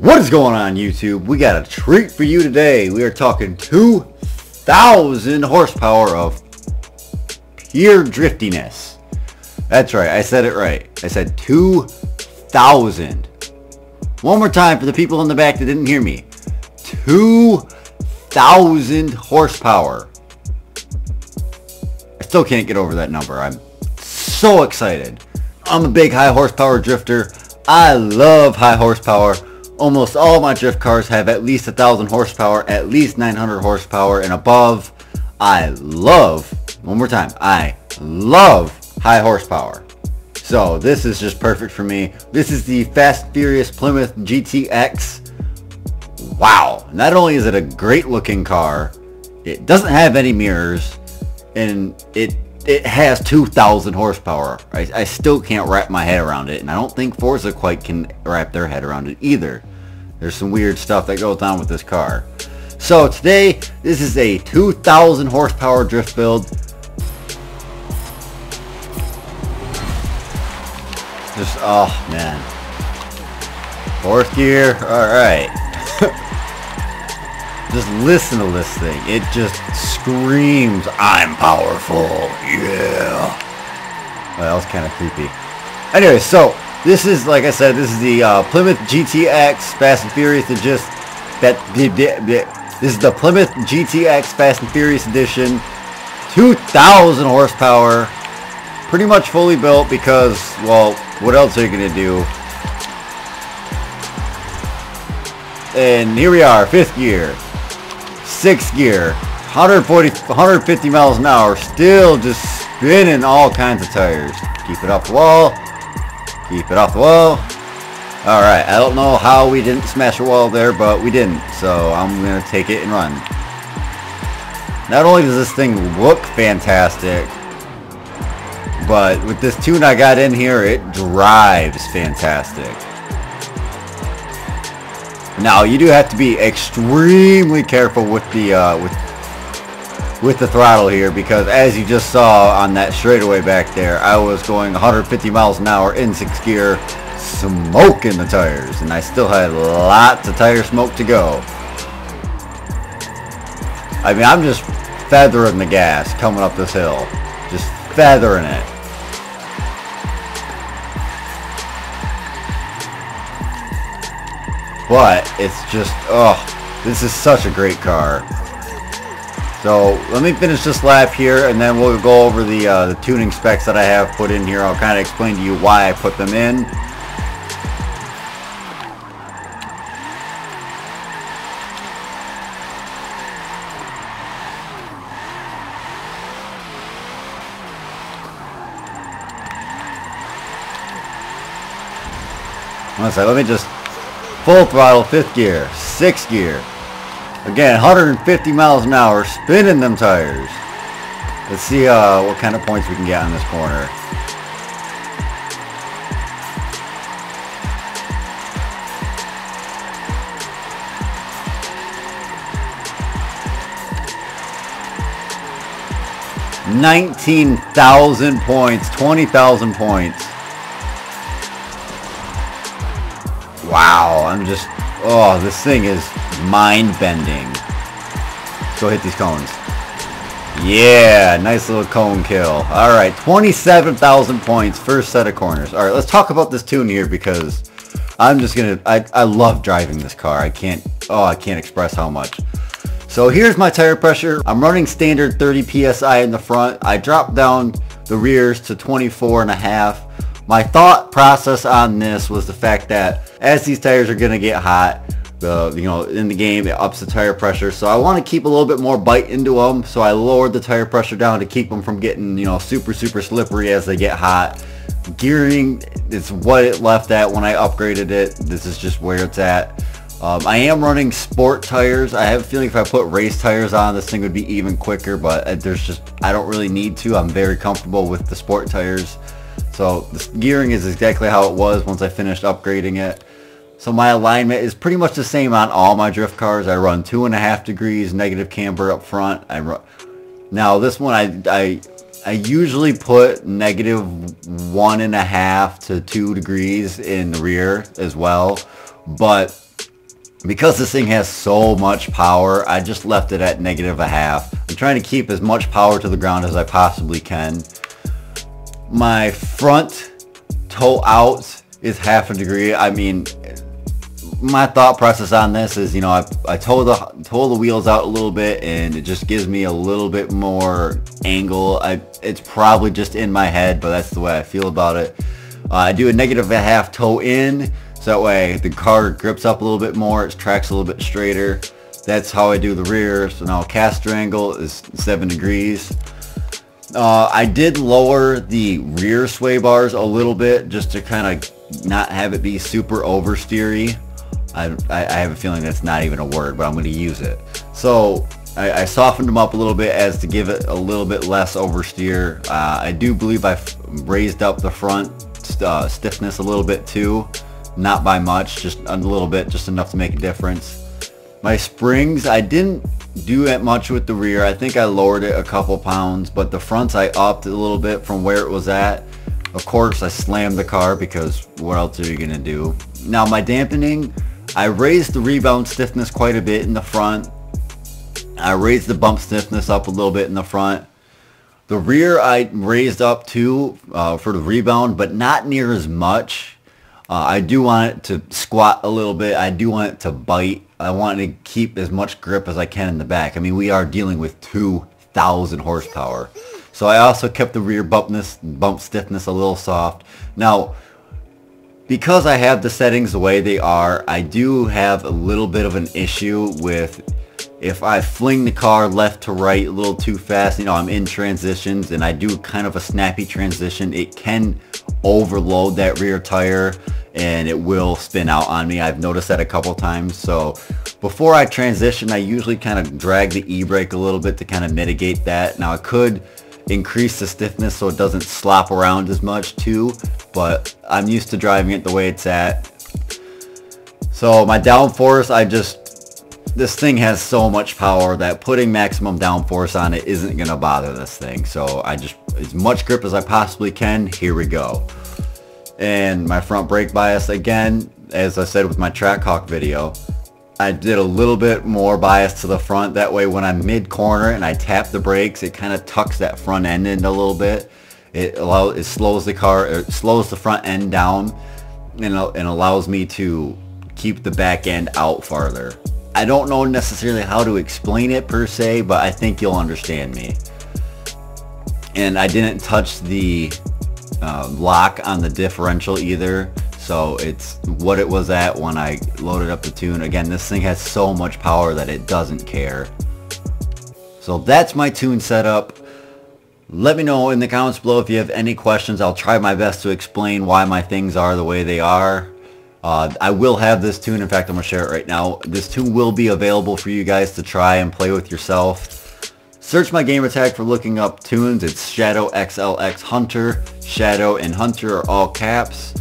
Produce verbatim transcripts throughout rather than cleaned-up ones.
What is going on, YouTube? We got a treat for you today. We are talking two thousand horsepower of pure driftiness. That's right, I said it right. I said two thousand. One more time for the people in the back that didn't hear me. two thousand horsepower. I still can't get over that number. I'm so excited. I'm a big high horsepower drifter. I love high horsepower. Almost all my drift cars have at least one thousand horsepower, at least nine hundred horsepower and above. I love, one more time, I love high horsepower. So this is just perfect for me. This is the Fast Furious Plymouth G T X. Wow, not only is it a great looking car, it doesn't have any mirrors, and it it has two thousand horsepower. I, I still can't wrap my head around it, and I don't think Forza quite can wrap their head around it either. There's some weird stuff that goes on with this car. So today, this is a two thousand horsepower drift build. Just, oh man. Fourth gear, alright. Just listen to this thing. It just screams, I'm powerful, yeah. Well, that was kind of creepy. Anyway, so this is, like I said, this is the uh, Plymouth G T X Fast and Furious. It just, that, this is the Plymouth G T X Fast and Furious Edition. two thousand horsepower. Pretty much fully built because, well, what else are you going to do? And here we are, fifth gear, sixth gear, one forty, one fifty miles an hour, still just spinning all kinds of tires. Keep it off the wall, keep it off the wall. All right, I don't know how we didn't smash a wall there, but we didn't, so I'm going to take it and run. Not only does this thing look fantastic, but with this tune I got in here, it drives fantastic. Now you do have to be extremely careful with the uh, with with the throttle here, because as you just saw on that straightaway back there, I was going one hundred fifty miles an hour in sixth gear, smoking the tires, and I still had lots of tire smoke to go. I mean, I'm just feathering the gas coming up this hill, just feathering it. But it's just, oh, this is such a great car. So let me finish this lap here, and then we'll go over the uh, the tuning specs that I have put in here. I'll kind of explain to you why I put them in. One second, let me just full throttle, fifth gear, sixth gear. Again, one hundred fifty miles an hour, spinning them tires. Let's see uh, what kind of points we can get on this corner. nineteen thousand points, twenty thousand points. Wow, I'm just, oh, this thing is mind-bending. Let's go hit these cones. Yeah, nice little cone kill. All right, twenty-seven thousand points, first set of corners. All right, let's talk about this tune here, because I'm just gonna, I, I love driving this car. I can't, oh, I can't express how much. So here's my tire pressure. I'm running standard thirty P S I in the front. I dropped down the rears to twenty-four and a half. My thought process on this was the fact that as these tires are going to get hot, the you know in the game it ups the tire pressure, so I want to keep a little bit more bite into them, so I lowered the tire pressure down to keep them from getting you know super super slippery as they get hot. Gearing, it's what it left at when I upgraded it. This is just where it's at. Um, I am running sport tires. I have a feeling if I put race tires on, this thing would be even quicker, but there's just I don't really need to. I'm very comfortable with the sport tires. So this gearing is exactly how it was once I finished upgrading it. So my alignment is pretty much the same on all my drift cars. I run two and a half degrees negative camber up front. I run, now this one I, I, I usually put negative one and a half to two degrees in the rear as well. But Because this thing has so much power, I just left it at negative a half. I'm trying to keep as much power to the ground as I possibly can. My front toe out is half a degree. I mean, my thought process on this is, you know, I, I toe the toe the wheels out a little bit and it just gives me a little bit more angle. I, it's probably just in my head, but that's the way I feel about it. Uh, I do a negative a half toe in, so that way the car grips up a little bit more, it tracks a little bit straighter. That's how I do the rear. So now caster angle is seven degrees. Uh, I did lower the rear sway bars a little bit just to kind of not have it be super oversteery. I, I have a feeling that's not even a word, but I'm going to use it. So I, I softened them up a little bit as to give it a little bit less oversteer. Uh, I do believe I raised up the front uh, stiffness a little bit too. Not by much, just a little bit, just enough to make a difference. My springs, I didn't do that much with the rear. I think I lowered it a couple pounds, but the fronts I upped a little bit from where it was at. Of course, I slammed the car because what else are you going to do? Now my dampening, I raised the rebound stiffness quite a bit in the front. I raised the bump stiffness up a little bit in the front. The rear I raised up too uh, for the rebound, but not near as much. Uh, I do want it to squat a little bit. I do want it to bite. I want to keep as much grip as I can in the back. I mean, we are dealing with two thousand horsepower. So I also kept the rear bumpness, bump stiffness a little soft. Now, because I have the settings the way they are, I do have a little bit of an issue with if I fling the car left to right a little too fast. You know, I'm in transitions and I do kind of a snappy transition. It can overload that rear tire and it will spin out on me. I've noticed that a couple times. So before I transition, I usually kind of drag the e-brake a little bit to kind of mitigate that. Now I could increase the stiffness so it doesn't slop around as much too, but I'm used to driving it the way it's at. So my downforce, I just, this thing has so much power that putting maximum downforce on it isn't gonna bother this thing. So I just, as much grip as I possibly can, here we go. And my front brake bias, again, as I said with my Trackhawk video, I did a little bit more bias to the front. That way when I'm mid-corner and I tap the brakes, it kind of tucks that front end in a little bit. It allows, it slows the car, it slows the front end down and, and allows me to keep the back end out farther. I don't know necessarily how to explain it per se, but I think you'll understand me. And I didn't touch the uh, lock on the differential either. So it's what it was at when I loaded up the tune. Again, this thing has so much power that it doesn't care. So that's my tune setup. Let me know in the comments below if you have any questions. I'll try my best to explain why my things are the way they are. Uh, I will have this tune. In fact, I'm going to share it right now. This tune will be available for you guys to try and play with yourself. Search my gamer tag for looking up tunes. It's Shadow X L X Hunter. Shadow and Hunter are all caps.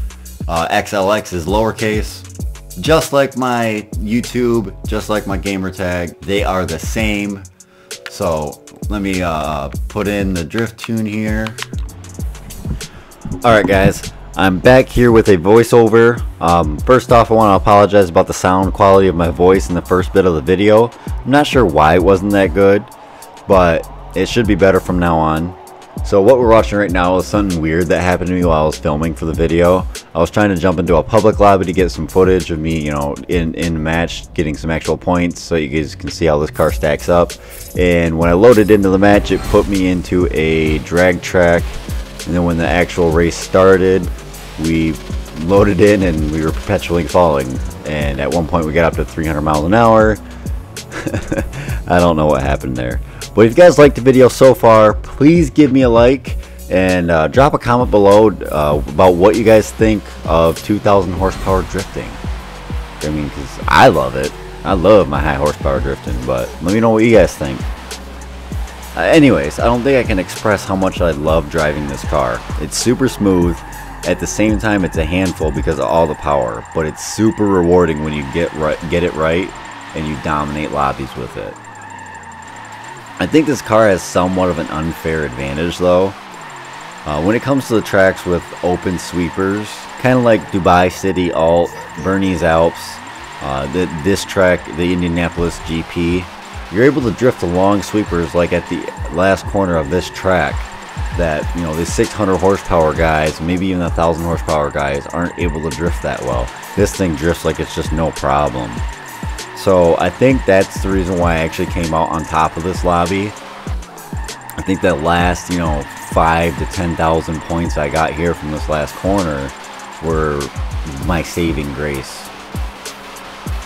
Uh, X L X is lowercase. Just like my YouTube, just like my gamer tag, they are the same. So let me uh, put in the drift tune here. Alright guys, I'm back here with a voiceover. Um, first off, I want to apologize about the sound quality of my voice in the first bit of the video. I'm not sure why it wasn't that good, but it should be better from now on. So what we're watching right now is something weird that happened to me while I was filming for the video. I was trying to jump into a public lobby to get some footage of me, you know, in in match, getting some actual points so you guys can see how this car stacks up. And when I loaded into the match, it put me into a drag track. And then when the actual race started, we loaded in and we were perpetually falling. And at one point we got up to three hundred miles an hour. I don't know what happened there. But if you guys liked the video so far, please give me a like and uh, drop a comment below uh, about what you guys think of two thousand horsepower drifting. I mean, because I love it. I love my high horsepower drifting, but let me know what you guys think. Uh, anyways, I don't think I can express how much I love driving this car. It's super smooth. At the same time, it's a handful because of all the power, but it's super rewarding when you get, right, get it right and you dominate lobbies with it. I think this car has somewhat of an unfair advantage though. Uh, when it comes to the tracks with open sweepers, kind of like Dubai City Alt, Bernese Alps, uh, the, this track, the Indianapolis G P, you're able to drift along sweepers like at the last corner of this track that, you know, the six hundred horsepower guys, maybe even the one thousand horsepower guys aren't able to drift that well. This thing drifts like it's just no problem. So I think that's the reason why I actually came out on top of this lobby. I think that last, you know, five to ten thousand points I got here from this last corner were my saving grace.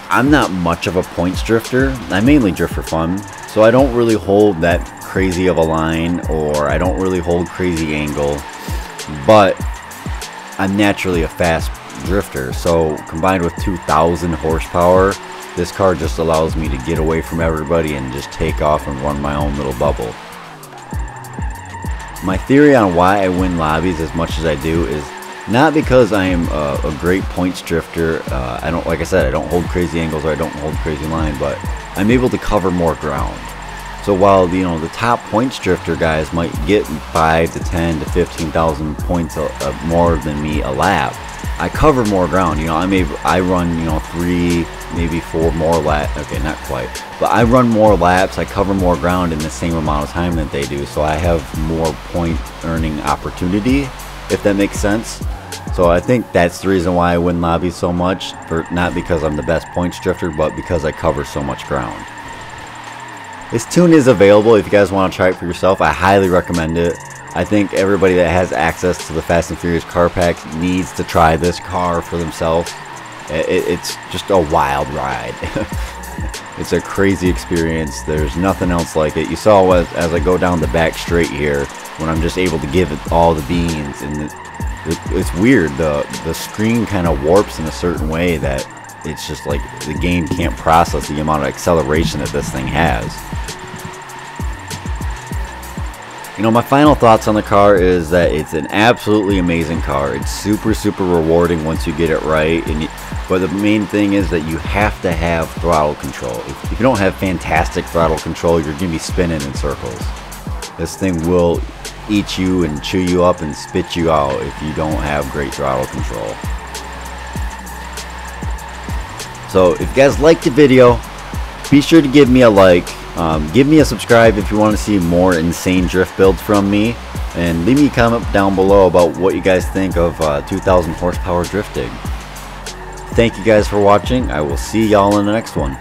I'm not much of a points drifter. I mainly drift for fun, so I don't really hold that crazy of a line, or I don't really hold crazy angle, but I'm naturally a fast drifter. So combined with two thousand horsepower, this car just allows me to get away from everybody and just take off and run my own little bubble. My theory on why I win lobbies as much as I do is not because I am a, a great points drifter. Uh, I don't, like I said, I don't hold crazy angles, or I don't hold crazy line, but I'm able to cover more ground. So while you know the top points drifter guys might get five to ten to fifteen thousand points a, a more than me a lap, I cover more ground. You know, I may I run you know three, maybe four more laps. Okay, not quite, but I run more laps. I cover more ground in the same amount of time that they do. So I have more point earning opportunity, if that makes sense. So I think that's the reason why I win lobbies so much, for not because I'm the best points drifter, but because I cover so much ground. This tune is available if you guys want to try it for yourself. I highly recommend it. I think everybody that has access to the Fast and Furious car packs needs to try this car for themselves. It, it's just a wild ride. It's a crazy experience. There's nothing else like it. You saw as, as I go down the back straight here, when I'm just able to give it all the beans, and it, it, it's weird. The the screen kind of warps in a certain way that it's just like the game can't process the amount of acceleration that this thing has. You know, my final thoughts on the car is that it's an absolutely amazing car. It's super, super rewarding once you get it right. And you, but the main thing is that you have to have throttle control. If, if you don't have fantastic throttle control, you're going to be spinning in circles. This thing will eat you and chew you up and spit you out if you don't have great throttle control. So if you guys liked the video, be sure to give me a like. Um, give me a subscribe if you want to see more insane drift builds from me, and leave me a comment down below about what you guys think of uh, two thousand horsepower drifting. Thank you guys for watching. I will see y'all in the next one.